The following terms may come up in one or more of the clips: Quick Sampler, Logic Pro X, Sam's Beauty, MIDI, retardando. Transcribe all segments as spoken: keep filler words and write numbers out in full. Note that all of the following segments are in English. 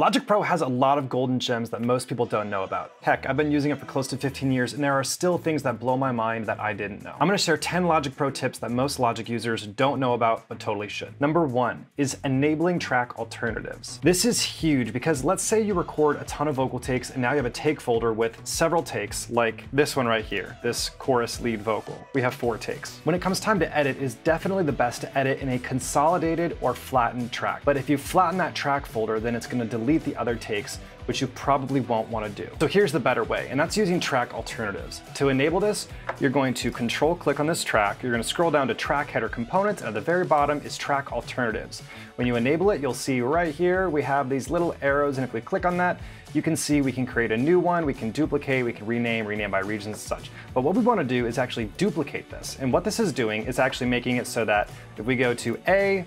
Logic Pro has a lot of golden gems that most people don't know about. Heck, I've been using it for close to fifteen years, and there are still things that blow my mind that I didn't know. I'm gonna share ten Logic Pro tips that most Logic users don't know about, but totally should. Number one is enabling track alternatives. This is huge because let's say you record a ton of vocal takes and now you have a take folder with several takes, like this one right here, this chorus lead vocal. We have four takes. When it comes time to edit, it's definitely the best to edit in a consolidated or flattened track. But if you flatten that track folder, then it's gonna delete the other takes, which you probably won't want to do. So here's the better way, and that's using track alternatives. To enable this, you're going to control click on this track, you're going to scroll down to track header components, and at the very bottom is track alternatives. When you enable it, you'll see right here we have these little arrows, and if we click on that, you can see we can create a new one, we can duplicate, we can rename, rename by regions and such. But what we want to do is actually duplicate this, and what this is doing is actually making it so that if we go to A,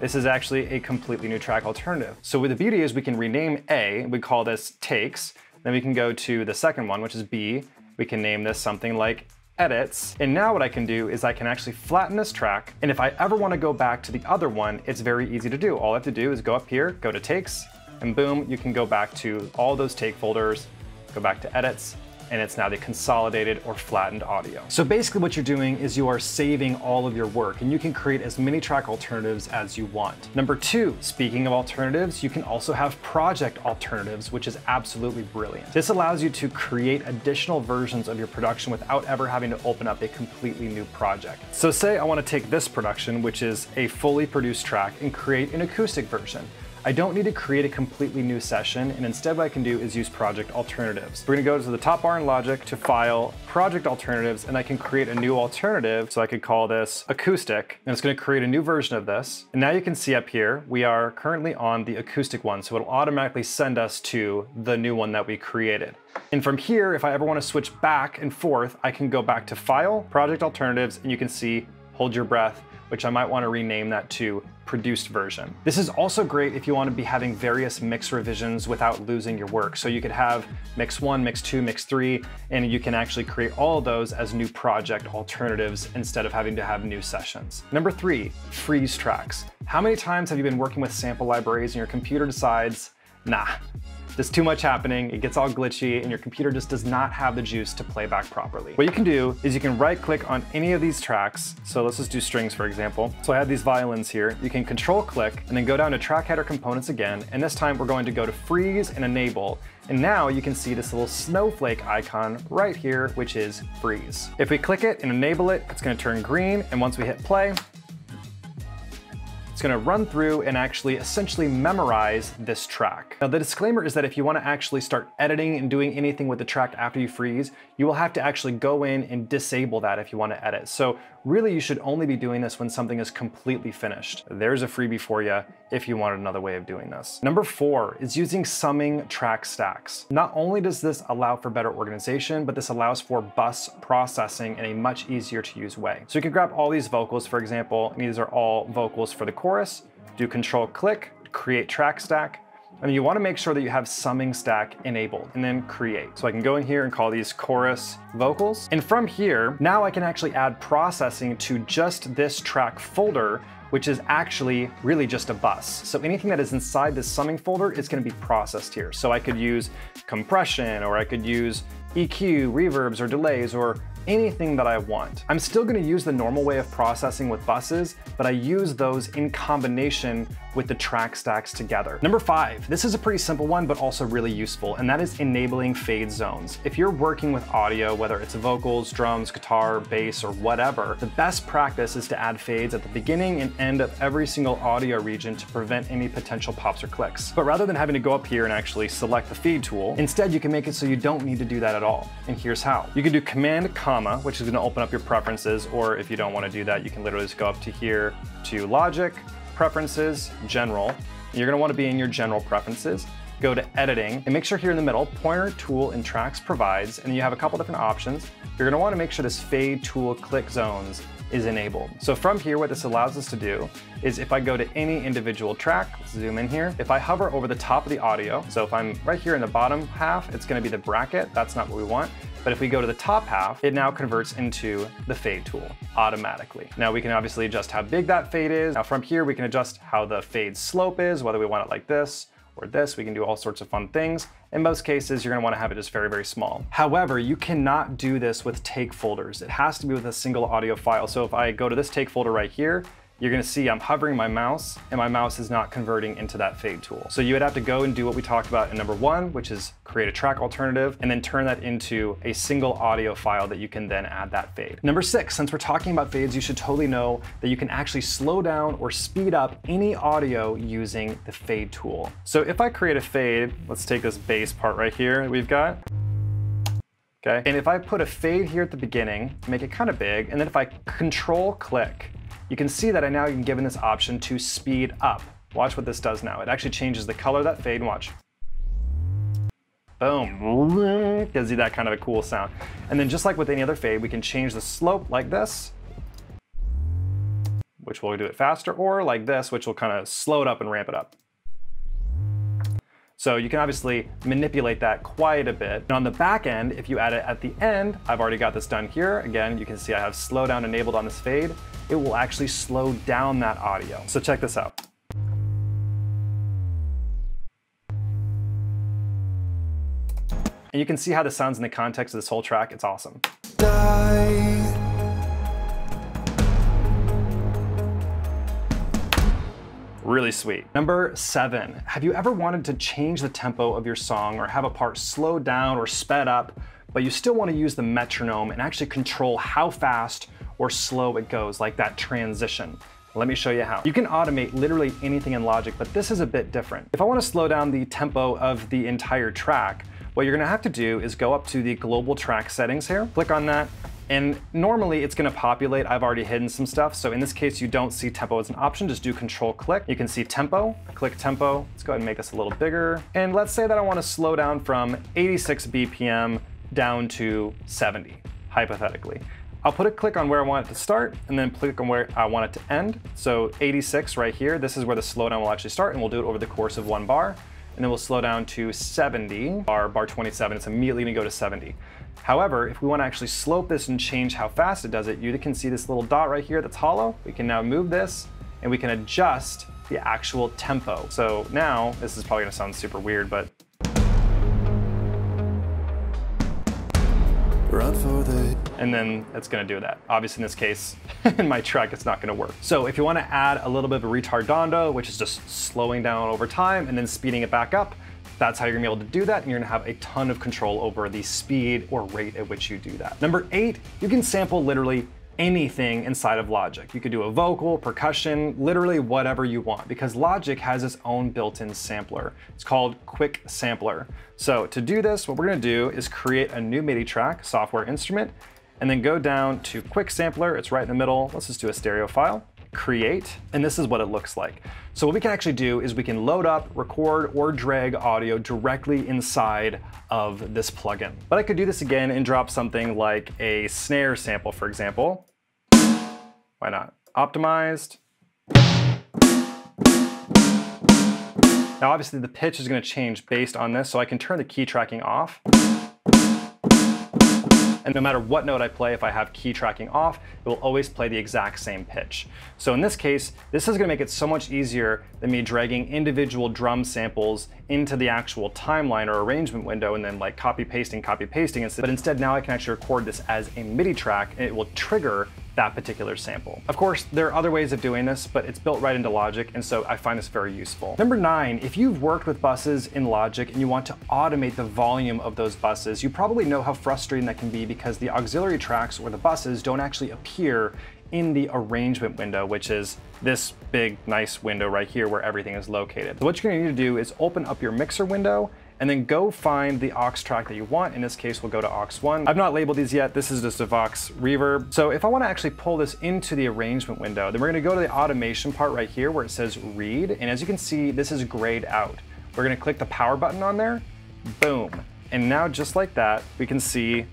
this is actually a completely new track alternative. So with the beauty is we can rename A, we call this takes, then we can go to the second one, which is B, we can name this something like edits. And now what I can do is I can actually flatten this track, and if I ever want to go back to the other one, it's very easy to do. All I have to do is go up here, go to takes, and boom, you can go back to all those take folders, go back to edits, and it's now the consolidated or flattened audio. So basically what you're doing is you are saving all of your work, and you can create as many track alternatives as you want. Number two, speaking of alternatives, you can also have project alternatives, which is absolutely brilliant. This allows you to create additional versions of your production without ever having to open up a completely new project. So say I want to take this production, which is a fully produced track, and create an acoustic version. I don't need to create a completely new session, and instead what I can do is use project alternatives. We're gonna go to the top bar in Logic to file project alternatives, and I can create a new alternative. So I could call this acoustic, and it's gonna create a new version of this. And now you can see up here, we are currently on the acoustic one, so it'll automatically send us to the new one that we created. And from here, if I ever wanna switch back and forth, I can go back to file, project alternatives, and you can see, hold your breath, which I might want to rename that to produced version. This is also great if you want to be having various mix revisions without losing your work. So you could have mix one, mix two, mix three, and you can actually create all of those as new project alternatives instead of having to have new sessions. Number three, freeze tracks. How many times have you been working with sample libraries and your computer decides, nah, there's too much happening, it gets all glitchy, and your computer just does not have the juice to play back properly? What you can do is you can right-click on any of these tracks. So let's just do strings, for example. So I have these violins here. You can control-click and then go down to track header components again, and this time we're going to go to freeze and enable. And now you can see this little snowflake icon right here, which is freeze. If we click it and enable it, it's gonna turn green, and once we hit play, it's gonna run through and actually essentially memorize this track. Now the disclaimer is that if you wanna actually start editing and doing anything with the track after you freeze, you will have to actually go in and disable that if you wanna edit. So really you should only be doing this when something is completely finished. There's a freebie for you if you wanted another way of doing this. Number four is using summing track stacks. Not only does this allow for better organization, but this allows for bus processing in a much easier to use way. So you can grab all these vocals, for example, and these are all vocals for the chorus. Do control click, create track stack, and you want to make sure that you have summing stack enabled, and then create. So I can go in here and call these chorus vocals, and from here now I can actually add processing to just this track folder, which is actually really just a bus. So anything that is inside this summing folder is going to be processed here. So I could use compression, or I could use E Q, reverbs, or delays, or anything that I want. I'm still gonna use the normal way of processing with buses, but I use those in combination with the track stacks together. Number five, this is a pretty simple one, but also really useful, and that is enabling fade zones. If you're working with audio, whether it's vocals, drums, guitar, bass, or whatever, the best practice is to add fades at the beginning and end of every single audio region to prevent any potential pops or clicks. But rather than having to go up here and actually select the feed tool, instead you can make it so you don't need to do that at all. And here's how. You can do command comma, which is gonna open up your preferences, or if you don't wanna do that, you can literally just go up to here to Logic, Preferences, General. You're gonna wanna be in your General Preferences. Go to Editing, and make sure here in the middle, Pointer, Tool, and Tracks Provides, and you have a couple different options. You're gonna wanna make sure this Fade Tool Click Zones is enabled. So from here, what this allows us to do is if I go to any individual track, let's zoom in here, if I hover over the top of the audio, so if I'm right here in the bottom half, it's gonna be the bracket, that's not what we want. But if we go to the top half, it now converts into the fade tool automatically. Now we can obviously adjust how big that fade is. Now from here, we can adjust how the fade slope is, whether we want it like this or this. We can do all sorts of fun things. In most cases, you're gonna wanna have it just very, very small. However, you cannot do this with take folders. It has to be with a single audio file. So if I go to this take folder right here, you're gonna see I'm hovering my mouse and my mouse is not converting into that fade tool. So you would have to go and do what we talked about in number one, which is create a track alternative and then turn that into a single audio file that you can then add that fade. Number six, since we're talking about fades, you should totally know that you can actually slow down or speed up any audio using the fade tool. So if I create a fade, let's take this bass part right here that we've got. Okay, and if I put a fade here at the beginning, make it kind of big, and then if I control click, you can see that I now am given this option to speed up. Watch what this does now. It actually changes the color of that fade, and watch. Boom, gives you that kind of a cool sound. And then just like with any other fade, we can change the slope like this, which will do it faster, or like this, which will kind of slow it up and ramp it up. So you can obviously manipulate that quite a bit. And on the back end, if you add it at the end, I've already got this done here. Again, you can see I have slow down enabled on this fade. It will actually slow down that audio. So check this out. And you can see how this sounds in the context of this whole track. It's awesome. Die. Really sweet. Number seven, have you ever wanted to change the tempo of your song or have a part slowed down or sped up, but you still want to use the metronome and actually control how fast or slow it goes, like that transition? Let me show you how. You can automate literally anything in Logic, but this is a bit different. If I want to slow down the tempo of the entire track, what you're going to have to do is go up to the global track settings here, click on that, and normally it's gonna populate. I've already hidden some stuff. So in this case, you don't see tempo as an option, just do control click. You can see tempo, click tempo. Let's go ahead and make this a little bigger. And let's say that I wanna slow down from eighty-six B P M down to seventy, hypothetically. I'll put a click on where I want it to start and then click on where I want it to end. So eighty-six right here, this is where the slowdown will actually start, and we'll do it over the course of one bar. And then we'll slow down to seventy, our bar twenty-seven, it's immediately gonna go to seventy. However, if we wanna actually slope this and change how fast it does it, you can see this little dot right here that's hollow. We can now move this and we can adjust the actual tempo. So now, this is probably gonna sound super weird, but. Run for the... And then it's gonna do that. Obviously in this case, in my track, it's not gonna work. So if you wanna add a little bit of a retardando, which is just slowing down over time and then speeding it back up, that's how you're gonna be able to do that, and you're gonna have a ton of control over the speed or rate at which you do that. Number eight, you can sample literally anything inside of Logic. You could do a vocal, percussion, literally whatever you want, because Logic has its own built-in sampler. It's called Quick Sampler. So to do this, what we're gonna do is create a new MIDI track, software instrument, and then go down to Quick Sampler. It's right in the middle. Let's just do a stereo file, create, and this is what it looks like. So what we can actually do is we can load up, record, or drag audio directly inside of this plugin. But I could do this again and drop something like a snare sample, for example. Why not? Optimized. Now obviously the pitch is gonna change based on this, so I can turn the key tracking off. And no matter what note I play, if I have key tracking off, it will always play the exact same pitch. So in this case, this is gonna make it so much easier than me dragging individual drum samples into the actual timeline or arrangement window and then like copy pasting, copy pasting. But instead now I can actually record this as a MIDI track and it will trigger that particular sample. Of course, there are other ways of doing this, but it's built right into Logic, and so I find this very useful. Number nine, if you've worked with buses in Logic and you want to automate the volume of those buses, you probably know how frustrating that can be because the auxiliary tracks or the buses don't actually appear in the arrangement window, which is this big, nice window right here where everything is located. So what you're gonna need to do is open up your mixer window and then go find the aux track that you want. In this case, we'll go to aux one. I've not labeled these yet. This is just a Vox reverb. So if I wanna actually pull this into the arrangement window, then we're gonna go to the automation part right here where it says read. And as you can see, this is grayed out. We're gonna click the power button on there, boom. And now just like that, we can see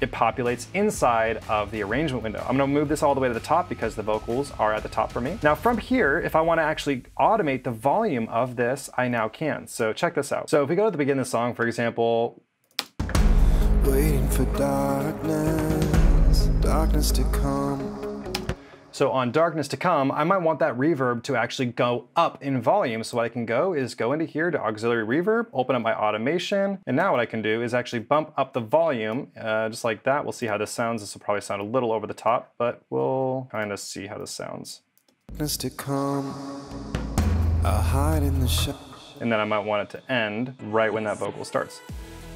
it populates inside of the arrangement window. I'm gonna move this all the way to the top because the vocals are at the top for me. Now from here, if I wanna actually automate the volume of this, I now can. So check this out. So if we go to the beginning of the song, for example, waiting for darkness, darkness to come. So on Darkness to Come, I might want that reverb to actually go up in volume. So what I can go is go into here to auxiliary reverb, open up my automation. And now what I can do is actually bump up the volume uh, just like that. We'll see how this sounds. This will probably sound a little over the top, but we'll kind of see how this sounds. Darkness to come, I hide in the shadows. And then I might want it to end right when that vocal starts.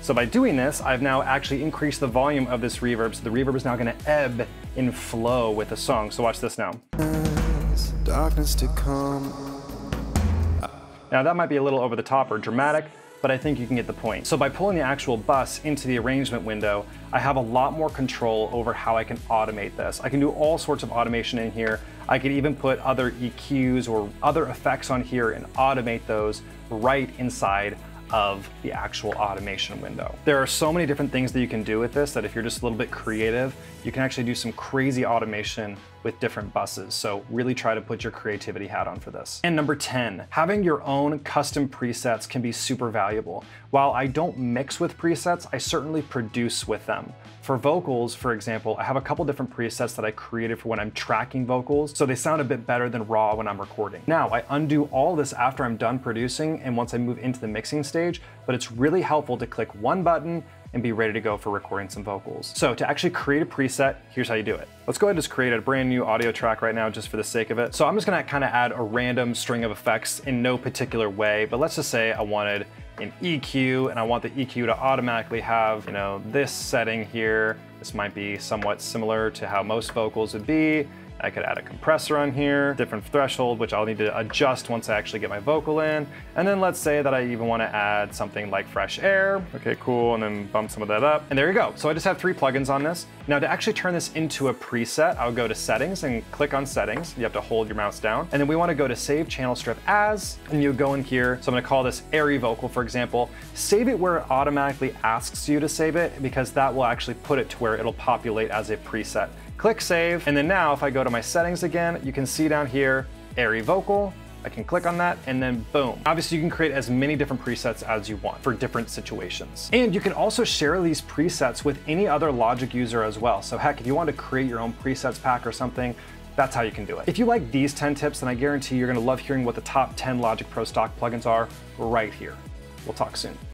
So by doing this, I've now actually increased the volume of this reverb, so the reverb is now gonna ebb and flow with the song. So watch this now. Darkness to come. Now that might be a little over the top or dramatic, but I think you can get the point. So by pulling the actual bus into the arrangement window, I have a lot more control over how I can automate this. I can do all sorts of automation in here. I could even put other E Qs or other effects on here and automate those right inside of the actual automation window. There are so many different things that you can do with this that if you're just a little bit creative, you can actually do some crazy automation with different buses. So really try to put your creativity hat on for this. And number ten, having your own custom presets can be super valuable. While I don't mix with presets, I certainly produce with them. For vocals, for example, I have a couple different presets that I created for when I'm tracking vocals, so they sound a bit better than raw when I'm recording. Now, I undo all this after I'm done producing and once I move into the mixing stage, but it's really helpful to click one button and be ready to go for recording some vocals. So to actually create a preset, here's how you do it. Let's go ahead and just create a brand new audio track right now just for the sake of it. So I'm just gonna kind of add a random string of effects in no particular way, but let's just say I wanted an E Q and I want the E Q to automatically have, you know, this setting here. This might be somewhat similar to how most vocals would be. I could add a compressor on here, different threshold, which I'll need to adjust once I actually get my vocal in. And then let's say that I even want to add something like fresh air. Okay, cool. And then bump some of that up. And there you go. So I just have three plugins on this. Now to actually turn this into a preset, I'll go to settings and click on settings. You have to hold your mouse down. And then we want to go to save channel strip as, and you go in here. So I'm going to call this airy vocal, for example. Save it where it automatically asks you to save it, because that will actually put it to where it'll populate as a preset. Click save, and then now if I go to my settings again, you can see down here, airy vocal, I can click on that and then boom. Obviously you can create as many different presets as you want for different situations. And you can also share these presets with any other Logic user as well. So heck, if you want to create your own presets pack or something, that's how you can do it. If you like these ten tips, then I guarantee you're gonna love hearing what the top ten Logic Pro stock plugins are right here. We'll talk soon.